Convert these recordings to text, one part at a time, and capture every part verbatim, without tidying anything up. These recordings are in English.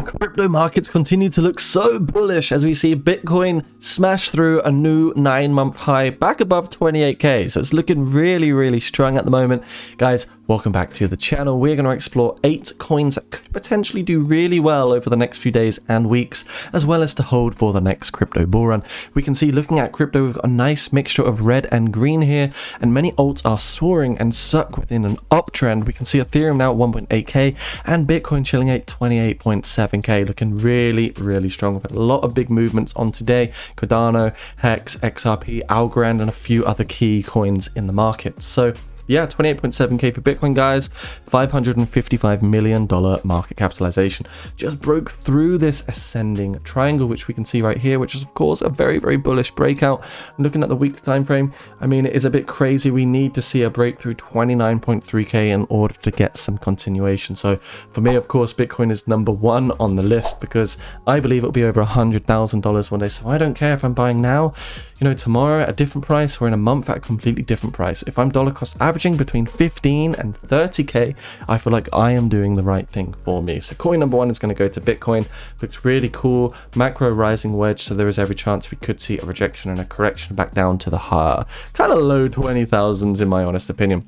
The crypto markets continue to look so bullish as we see Bitcoin smash through a new nine-month high back above twenty-eight K. So it's looking really, really strong at the moment. Guys, welcome back to the channel. We're going to explore eight coins that could potentially do really well over the next few days and weeks, as well as to hold for the next crypto bull run. We can see, looking at crypto, we've got a nice mixture of red and green here, and many alts are soaring and stuck within an uptrend. We can see Ethereum now at one point eight K and Bitcoin chilling at twenty-eight point seven K, looking really, really strong. We've got a lot of big movements on today: Cardano, Hex, X R P, Algorand, and a few other key coins in the market. So yeah, twenty-eight point seven K for Bitcoin, guys. five hundred fifty-five million dollar market capitalization. Just broke through this ascending triangle, which we can see right here, which is, of course, a very, very bullish breakout. And looking at the weekly time frame, I mean, it is a bit crazy. We need to see a breakthrough twenty-nine point three K in order to get some continuation. So for me, of course, Bitcoin is number one on the list because I believe it'll be over one hundred thousand dollars one day. So I don't care if I'm buying now, you know, tomorrow at a different price, or in a month at a completely different price. If I'm dollar cost average between fifteen and thirty K, I feel like I am doing the right thing for me. So coin number one is going to go to Bitcoin. Looks really cool. Macro rising wedge, so there is every chance we could see a rejection and a correction back down to the higher, kind of low twenty thousands in my honest opinion.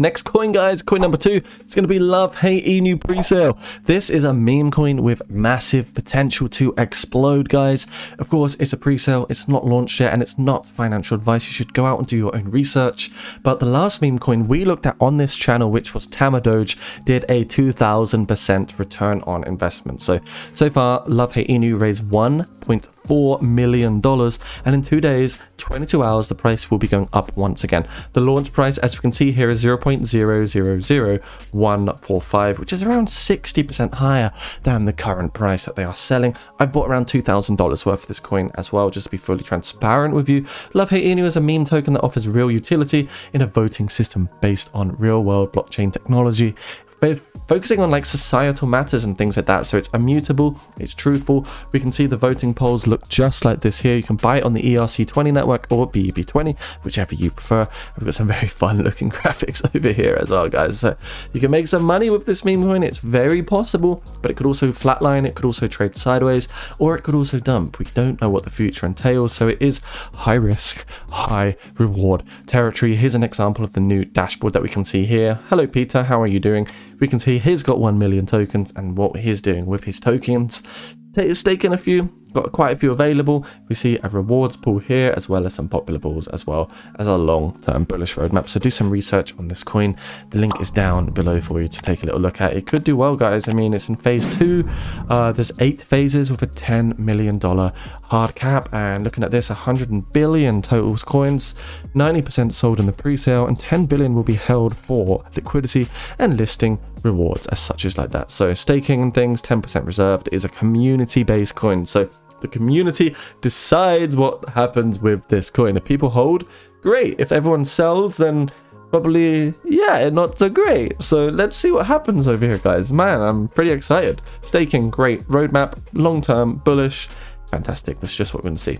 Next coin, guys, coin number two, it's going to be Love Hate Inu presale. This is a meme coin with massive potential to explode, guys. Of course, it's a presale, it's not launched yet, and it's not financial advice. You should go out and do your own research. But the last meme coin we looked at on this channel, which was Tamadoge, did a two thousand percent return on investment. So, so far, Love Hate Inu raised one point four million dollars, and in two days, twenty-two hours, the price will be going up once again. The launch price, as we can see here, is zero point zero zero zero one four five, which is around sixty percent higher than the current price that they are selling. I've bought around two thousand dollars worth of this coin as well, just to be fully transparent with you. Love Hate Inu is a meme token that offers real utility in a voting system based on real-world blockchain technology, focusing on like societal matters and things like that. So it's immutable, it's truthful. We can see the voting polls look just like this here. You can buy it on the E R C twenty network or B E B twenty, whichever you prefer. We've got some very fun looking graphics over here as well, guys. So you can make some money with this meme coin. It's very possible, but it could also flatline, it could also trade sideways, or it could also dump. We don't know what the future entails, so it is high risk, high reward territory. Here's an example of the new dashboard that we can see here. Hello, Peter, how are you doing? We can see he's got one million tokens, and what he's doing with his tokens, he's staking a few, got quite a few available. We see a rewards pool here, as well as some popular pools, as well as a long-term bullish roadmap. So do some research on this coin. The link is down below for you to take a little look at. It could do well, guys. I mean, it's in phase two. Uh, there's eight phases with a ten million dollar hard cap. And looking at this, one hundred billion total coins, ninety percent sold in the pre-sale, and ten billion will be held for liquidity and listing rewards as such as like that. So staking and things, ten percent reserved, is a community-based coin. So the community decides what happens with this coin. If people hold, great. If everyone sells, then probably, yeah, not so great. So let's see what happens over here, guys. Man, I'm pretty excited. Staking, great. Roadmap, long-term, bullish. Fantastic. That's just what we're going to see.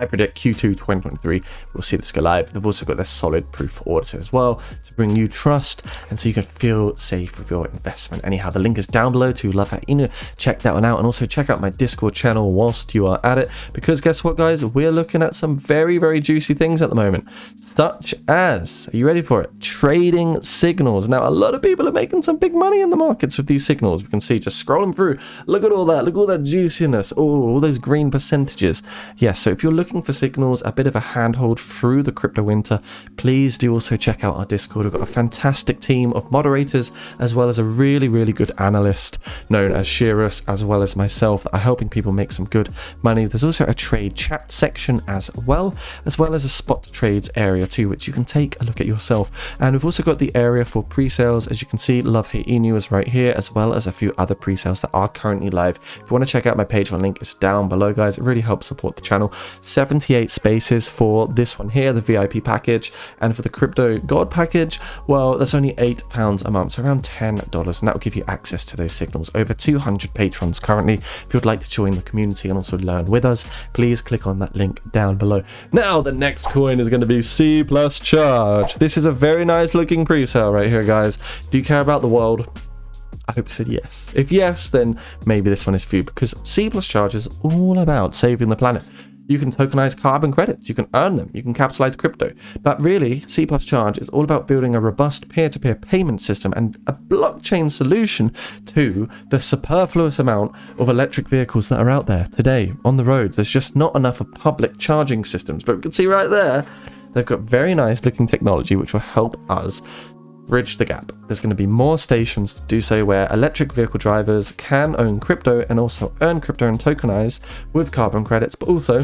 I predict Q two twenty twenty-three, we'll see this go live. They've also got their solid proof of audit as well to bring you trust, and so you can feel safe with your investment. Anyhow, the link is down below to Love Hate Inu. Check that one out, and also check out my Discord channel whilst you are at it, because guess what, guys? We're looking at some very, very juicy things at the moment, such as, are you ready for it? Trading signals. Now, a lot of people are making some big money in the markets with these signals. We can see, just scrolling through, look at all that, look at all that juiciness, oh, all those green percentages. Yes, yeah, so if you're looking Looking for signals, a bit of a handhold through the crypto winter, please do also check out our Discord. We've got a fantastic team of moderators, as well as a really, really good analyst known as Sheerus, as well as myself, that are helping people make some good money. There's also a trade chat section as well, as well as a spot trades area too, which you can take a look at yourself. And we've also got the area for pre-sales. As you can see, Love Hate Inu is right here, as well as a few other pre-sales that are currently live. If you want to check out my Patreon link, it's down below, guys. It really helps support the channel. seventy-eight spaces for this one here, the V I P package, and for the Crypto God package, well, that's only eight pounds a month, so around ten dollars, and that will give you access to those signals. Over two hundred patrons currently. If you'd like to join the community and also learn with us, please click on that link down below. Now, the next coin is going to be C plus Charge. This is a very nice looking presale right here, guys. Do you care about the world? I hope you said yes. If yes, then maybe this one is for you, because C plus Charge is all about saving the planet. You can tokenize carbon credits, you can earn them, you can capitalize crypto. But really, C plus Charge is all about building a robust peer-to-peer payment system and a blockchain solution to the superfluous amount of electric vehicles that are out there today on the roads. There's just not enough of public charging systems. But we can see right there, they've got very nice looking technology which will help us bridge the gap. There's going to be more stations to do so, where electric vehicle drivers can own crypto and also earn crypto and tokenize with carbon credits, but also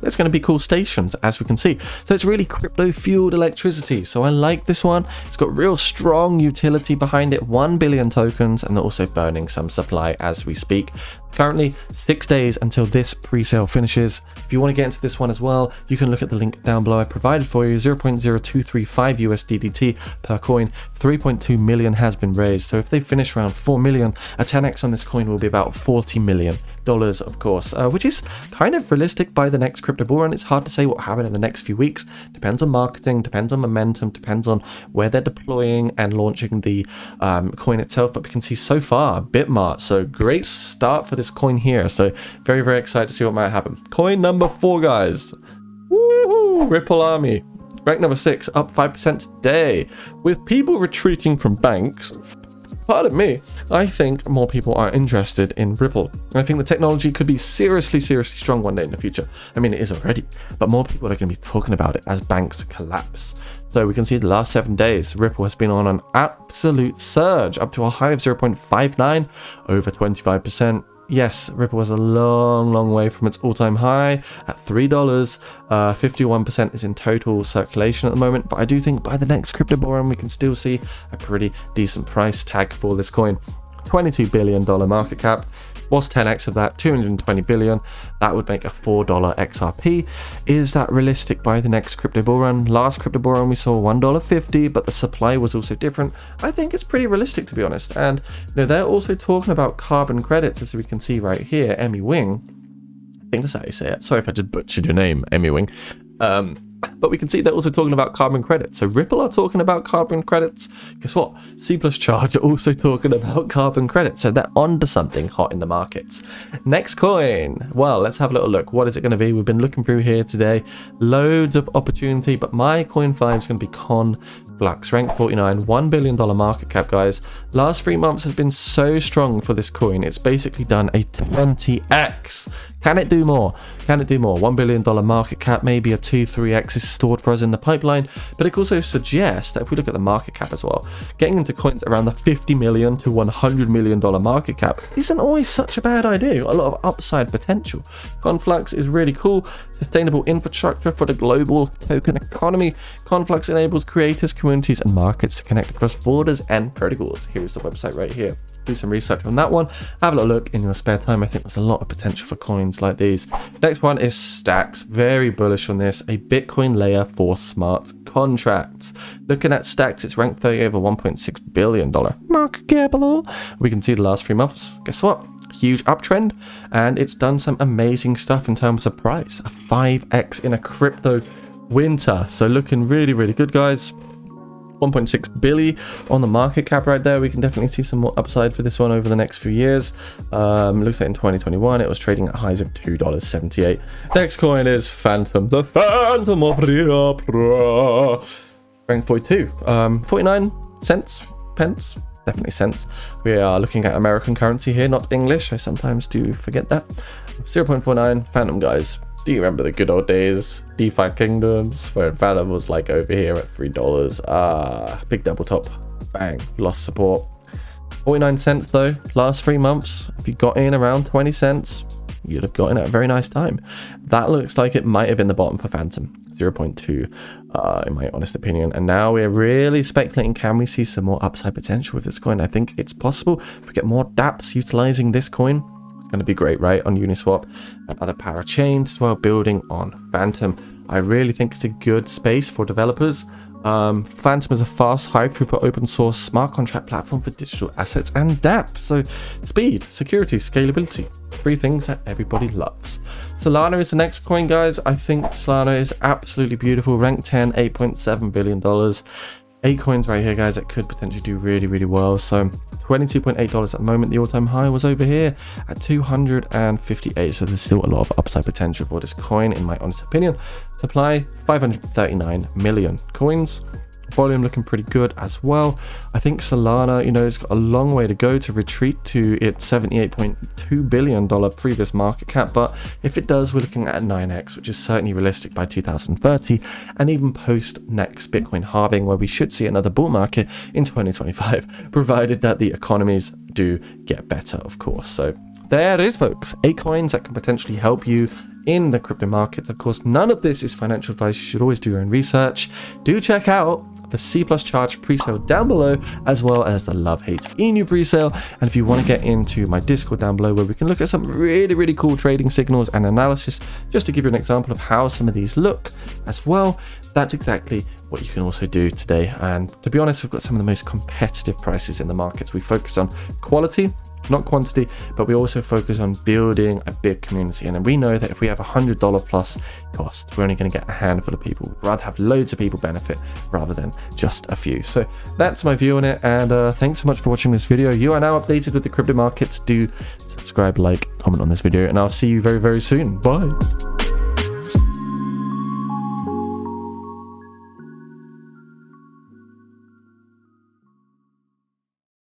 there's going to be cool stations, as we can see. So it's really crypto fueled electricity. So I like this one. It's got real strong utility behind it, one billion tokens, and they're also burning some supply as we speak. Currently six days until this pre-sale finishes. If you want to get into this one as well, you can look at the link down below I provided for you. Zero point zero two three five U S D T per coin, three point two million has been raised. So if they finish around four million, a ten X on this coin will be about forty million dollars, of course, uh, which is kind of realistic by the next crypto bull run. It's hard to say what happened in the next few weeks. Depends on marketing, depends on momentum, depends on where they're deploying and launching the um, coin itself. But we can see so far Bitmart, so great start for this coin here. So very very excited to see what might happen. Coin number four, guys. Woohoo! Ripple Army, rank number six, up five percent today. With people retreating from banks, pardon me, I think more people are interested in Ripple. I think the technology could be seriously seriously strong one day in the future. I mean, it is already, but more people are going to be talking about it as banks collapse. So we can see the last seven days, Ripple has been on an absolute surge, up to a high of zero point five nine, over twenty-five percent. Yes, Ripple was a long, long way from its all-time high at three dollars. Uh, fifty-one percent is in total circulation at the moment, but I do think by the next crypto bull run, we can still see a pretty decent price tag for this coin. twenty-two billion dollar market cap. What's ten X of that? two hundred twenty billion. That would make a four dollar X R P. Is that realistic by the next crypto bull run? Last crypto bull run we saw one dollar fifty, but the supply was also different. I think it's pretty realistic, to be honest. And you know, they're also talking about carbon credits, as we can see right here. Emmy Wing, I think that's how you say it. Sorry if I just butchered your name, Emmy Wing. Um, but we can see they're also talking about carbon credits. So Ripple are talking about carbon credits. Guess what? C plus Charge are also talking about carbon credits. So they're onto something hot in the markets. Next coin. Well, let's have a little look. What is it going to be? We've been looking through here today. Loads of opportunity, but my coin five is going to be Conflux, rank forty-nine, one billion dollar market cap, guys. Last three months has been so strong for this coin. It's basically done a twenty X. Can it do more? Can it do more? one billion dollar market cap, maybe a two, three X is stored for us in the pipeline. But it also suggests that if we look at the market cap as well, getting into coins around the fifty million to one hundred million dollar market cap isn't always such a bad idea. A lot of upside potential. Conflux is really cool. Sustainable infrastructure for the global token economy. Conflux enables creators, communities, and markets to connect across borders and protocols. Here's the website right here. Do some research on that one. Have a little look in your spare time. I think there's a lot of potential for coins like these. Next one is Stacks. Very bullish on this. A Bitcoin layer for smart contracts. Looking at Stacks, it's ranked thirty over one point six billion dollar market cap. We can see the last three months. Guess what? Huge uptrend, and it's done some amazing stuff in terms of price. A five X in a crypto winter. So looking really, really good, guys. one point six billion on the market cap right there. We can definitely see some more upside for this one over the next few years. Um, looks like in twenty twenty-one it was trading at highs of two dollars seventy-eight. Next coin is Phantom, the Phantom of the Opera, rank forty-two, um, forty-nine cents, pence, definitely cents. We are looking at American currency here, not English. I sometimes do forget that. zero point four nine Phantom, guys. Do you remember the good old days? DeFi Kingdoms, where Phantom was like over here at three dollars. Ah, big double top. Bang, lost support. forty-nine cents though, last three months. If you got in around twenty cents, you'd have gotten at a very nice time. That looks like it might have been the bottom for Phantom. zero point two uh, in my honest opinion. And now we're really speculating, can we see some more upside potential with this coin? I think it's possible. If we get more dApps utilizing this coin, going to be great, right, on Uniswap and other para chains as well, building on Phantom. I really think it's a good space for developers. um Phantom is a fast, high throughput open source smart contract platform for digital assets and dApps. So speed, security, scalability, three things that everybody loves. Solana is the next coin, guys. I think Solana is absolutely beautiful, rank ten, eight point seven billion dollars. eight coins right here, guys, that could potentially do really, really well. So twenty-two point eight dollars at the moment. The all-time high was over here at two hundred fifty-eight, so there's still a lot of upside potential for this coin, in my honest opinion. Supply five hundred thirty-nine million coins. Volume looking pretty good as well. I think Solana, you know, it's got a long way to go to retreat to its seventy-eight point two billion dollar previous market cap, but if it does, we're looking at nine X, which is certainly realistic by two thousand thirty, and even post next Bitcoin halving, where we should see another bull market in twenty twenty-five, provided that the economies do get better, of course. So there it is, folks. Eight coins that can potentially help you in the crypto markets. Of course, none of this is financial advice. You should always do your own research. Do check out the C plus Charge presale down below, as well as the Love Hate Inu presale. And if you want to get into my Discord down below, where we can look at some really, really cool trading signals and analysis, just to give you an example of how some of these look as well, that's exactly what you can also do today. And to be honest, we've got some of the most competitive prices in the markets. We focus on quality, not quantity, but we also focus on building a big community. And then we know that if we have a hundred dollar plus cost, we're only going to get a handful of people. We'd rather have loads of people benefit rather than just a few. So that's my view on it, and uh thanks so much for watching this video. You are now updated with the crypto markets. Do subscribe, like, comment on this video, and I'll see you very, very soon. Bye.